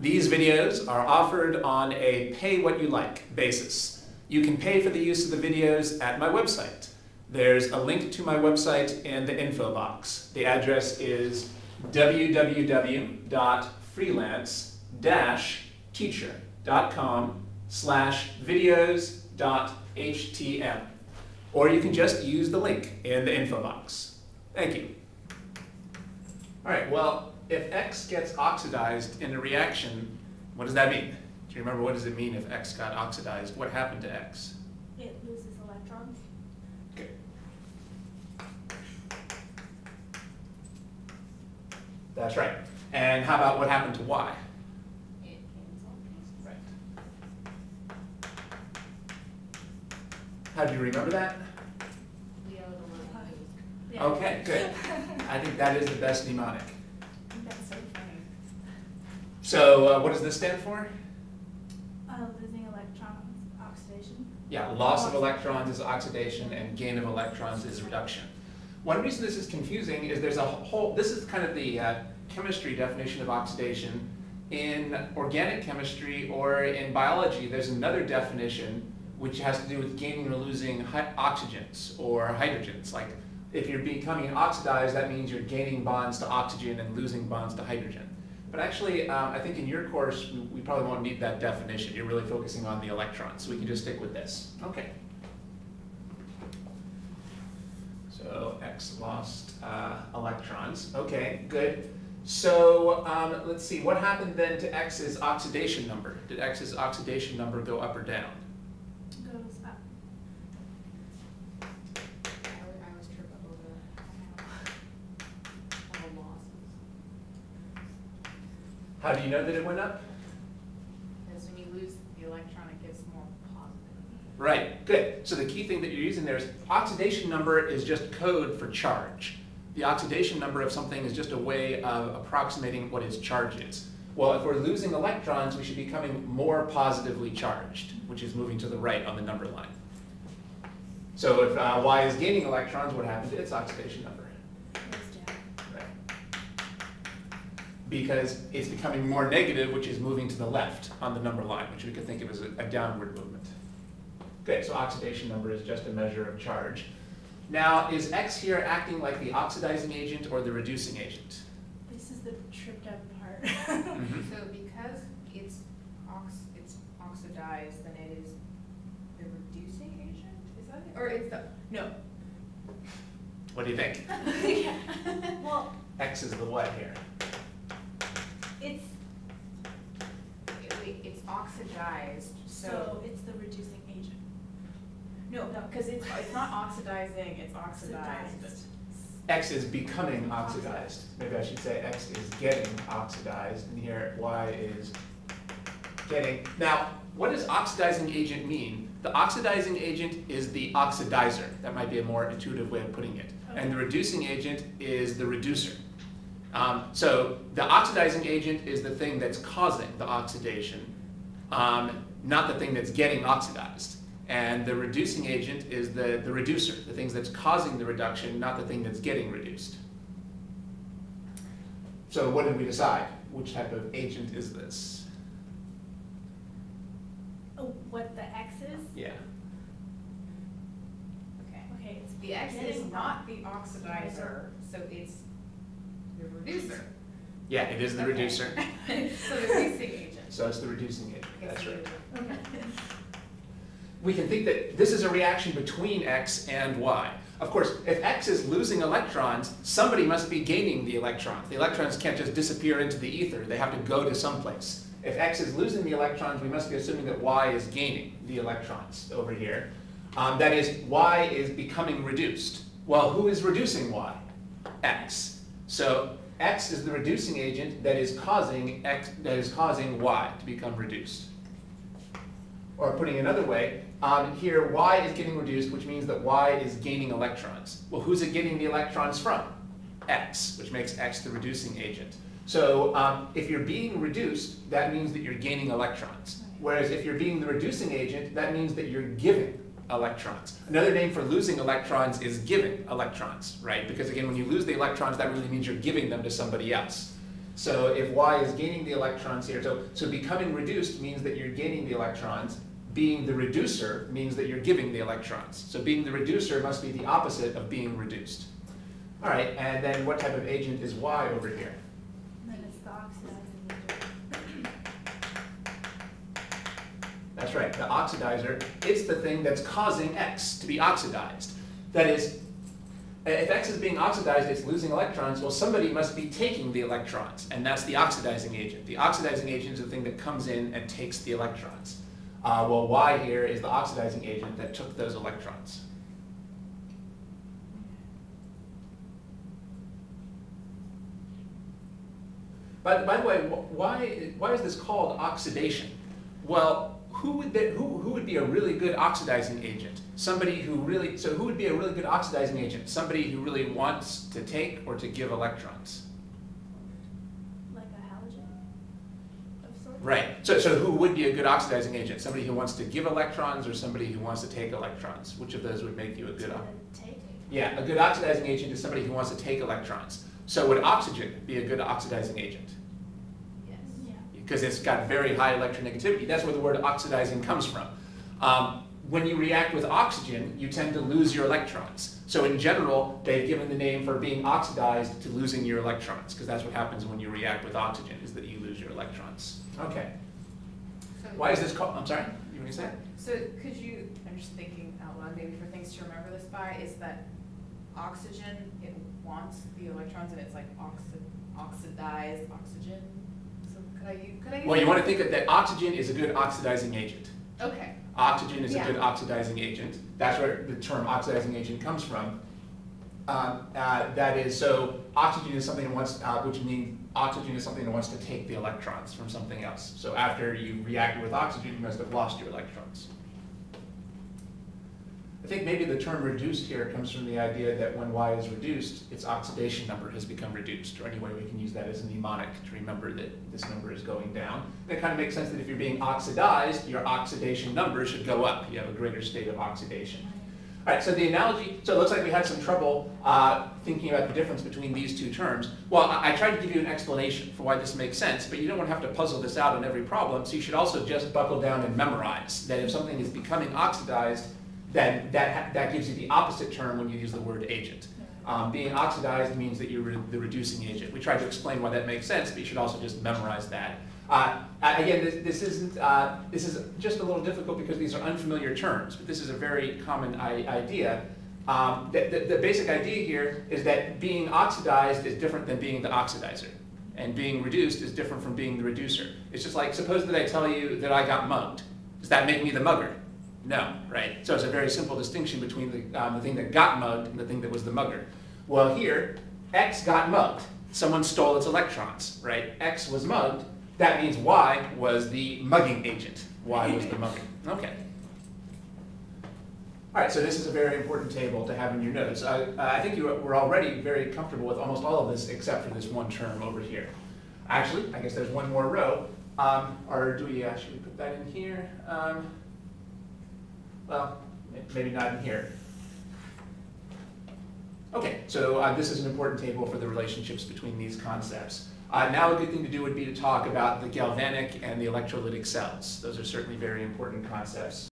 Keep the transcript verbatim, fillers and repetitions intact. These videos are offered on a pay-what-you-like basis. You can pay for the use of the videos at my website. There's a link to my website in the info box. The address is w w w dot freelance dash teacher dot com slash videos dot h t m, or you can just use the link in the info box. Thank you. All right, well, if X gets oxidized in a reaction, what does that mean? Do you remember what does it mean if X got oxidized? What happened to X? It loses electrons. Okay. That's right. And how about what happened to Y? It cancels. Right. How do you remember that? Yeah. Okay, good. I think that is the best mnemonic. That's so funny. So uh, what does this stand for? Uh, losing electrons, oxidation. Yeah, loss of electrons is oxidation and gain of electrons is reduction. One reason this is confusing is there's a whole, this is kind of the uh, chemistry definition of oxidation. In organic chemistry or in biology, there's another definition which has to do with gaining or losing oxygens or hydrogens. Like, if you're becoming oxidized, that means you're gaining bonds to oxygen and losing bonds to hydrogen. But actually, uh, I think in your course, we probably won't need that definition. You're really focusing on the electrons, so we can just stick with this. Okay. So X lost uh, electrons. Okay, good. So um, let's see, what happened then to X's oxidation number? Did X's oxidation number go up or down? Goes up. How do you know that it went up? Because when you lose the electron, it gets more positive. Right, good. So the key thing that you're using there is oxidation number is just code for charge. The oxidation number of something is just a way of approximating what its charge is. Well, if we're losing electrons, we should be becoming more positively charged, which is moving to the right on the number line. So if uh, Y is gaining electrons, what happens to its oxidation number? Because it's becoming more negative, which is moving to the left on the number line, which we could think of as a, a downward movement. Okay, so oxidation number is just a measure of charge. Now, is X here acting like the oxidizing agent or the reducing agent? This is the tripped up part. Mm-hmm. So because it's, ox it's oxidized, then it is the reducing agent? Is that it? Or it's the, no. What do you think? Yeah. Well, X is the what here? It's, it, it's oxidized, so, so it's the reducing agent. No, no, because it's, it's not oxidizing, it's oxidized. oxidized. X is becoming oxidized. Maybe I should say X is getting oxidized, and here Y is getting. Now, what does oxidizing agent mean? The oxidizing agent is the oxidizer. That might be a more intuitive way of putting it. Okay. And the reducing agent is the reducer. Um, so the oxidizing agent is the thing that's causing the oxidation, um, not the thing that's getting oxidized. And the reducing agent is the, the reducer, the thing that's causing the reduction, not the thing that's getting reduced. So what did we decide? Which type of agent is this? Oh, what the X is? Yeah. Okay. Okay. It's the X is not the oxidizer, so it's the reducer. Yeah, it is the okay. reducer. It's the reducing agent. So it's the reducing agent. That's right. Okay. We can think that this is a reaction between X and Y. Of course, if X is losing electrons, somebody must be gaining the electrons. The electrons can't just disappear into the ether. They have to go to someplace. If X is losing the electrons, we must be assuming that Y is gaining the electrons over here. Um, that is, Y is becoming reduced. Well, who is reducing Y? X. So X is the reducing agent that is causing X, that is causing Y to become reduced. Or putting it another way, um, here Y is getting reduced, which means that Y is gaining electrons. Well, who's it getting the electrons from? X, which makes X the reducing agent. So um, if you're being reduced, that means that you're gaining electrons. Whereas if you're being the reducing agent, that means that you're giving electrons. Another name for losing electrons is giving electrons, right? Because again, when you lose the electrons, that really means you're giving them to somebody else. So if Y is gaining the electrons here, so, so becoming reduced means that you're gaining the electrons. Being the reducer means that you're giving the electrons. So being the reducer must be the opposite of being reduced. All right, and then what type of agent is Y over here? Then it's the oxidizer. That's right, the oxidizer. It's the thing that's causing X to be oxidized. That is, if X is being oxidized, it's losing electrons, well, somebody must be taking the electrons, and that's the oxidizing agent. The oxidizing agent is the thing that comes in and takes the electrons. Uh, well, Y here is the oxidizing agent that took those electrons. By, by the way, why, why is this called oxidation? Well, who would, they, who, who would be a really good oxidizing agent? Somebody who really, so who would be a really good oxidizing agent? Somebody who really wants to take or to give electrons. Like a halogen of sorts? Right. So, so who would be a good oxidizing agent? Somebody who wants to give electrons or somebody who wants to take electrons? Which of those would make you a good oxidizing agent? Yeah, a good oxidizing agent is somebody who wants to take electrons. So would oxygen be a good oxidizing agent? Because it's got very high electronegativity. That's where the word oxidizing comes from. Um, when you react with oxygen, you tend to lose your electrons. So in general, they've given the name for being oxidized to losing your electrons, because that's what happens when you react with oxygen, is that you lose your electrons. Okay. So why is this called, I'm sorry, you were going to say? So could you, I'm just thinking out loud maybe for things to remember this by, is that oxygen, it wants the electrons and it's like oxi oxidized oxygen. Could I use, could I use well, you want to think of that oxygen is a good oxidizing agent. Okay. Oxygen is yeah. a good oxidizing agent. That's where the term oxidizing agent comes from. Um, uh, that is, so oxygen is something that wants, uh, which means oxygen is something that wants to take the electrons from something else. So after you reacted with oxygen, you must have lost your electrons. I think maybe the term reduced here comes from the idea that when Y is reduced, its oxidation number has become reduced, or anyway we can use that as a mnemonic to remember that this number is going down. That kind of makes sense that if you're being oxidized, your oxidation number should go up. You have a greater state of oxidation. All right, so the analogy, so it looks like we had some trouble uh, thinking about the difference between these two terms. Well, I, I tried to give you an explanation for why this makes sense, but you don't want to have to puzzle this out on every problem, so you should also just buckle down and memorize that if something is becoming oxidized, then that, that gives you the opposite term when you use the word agent. Um, being oxidized means that you're re the reducing agent. We tried to explain why that makes sense, but you should also just memorize that. Uh, again, this, this, isn't, uh, this is just a little difficult because these are unfamiliar terms, but this is a very common I idea. Um, the, the, the basic idea here is that being oxidized is different than being the oxidizer, and being reduced is different from being the reducer. It's just like, suppose that I tell you that I got mugged. Does that make me the mugger? No, right? So it's a very simple distinction between the, um, the thing that got mugged and the thing that was the mugger. Well here, X got mugged. Someone stole its electrons, right? X was mugged. That means Y was the mugging agent. Y was the mugger. Okay. All right, so this is a very important table to have in your notes. I, I think you were already very comfortable with almost all of this except for this one term over here. Actually, I guess there's one more row. Um, or do we actually put that in here? Um, Well, maybe not in here. Okay, so uh, this is an important table for the relationships between these concepts. Uh, now a good thing to do would be to talk about the galvanic and the electrolytic cells. Those are certainly very important concepts.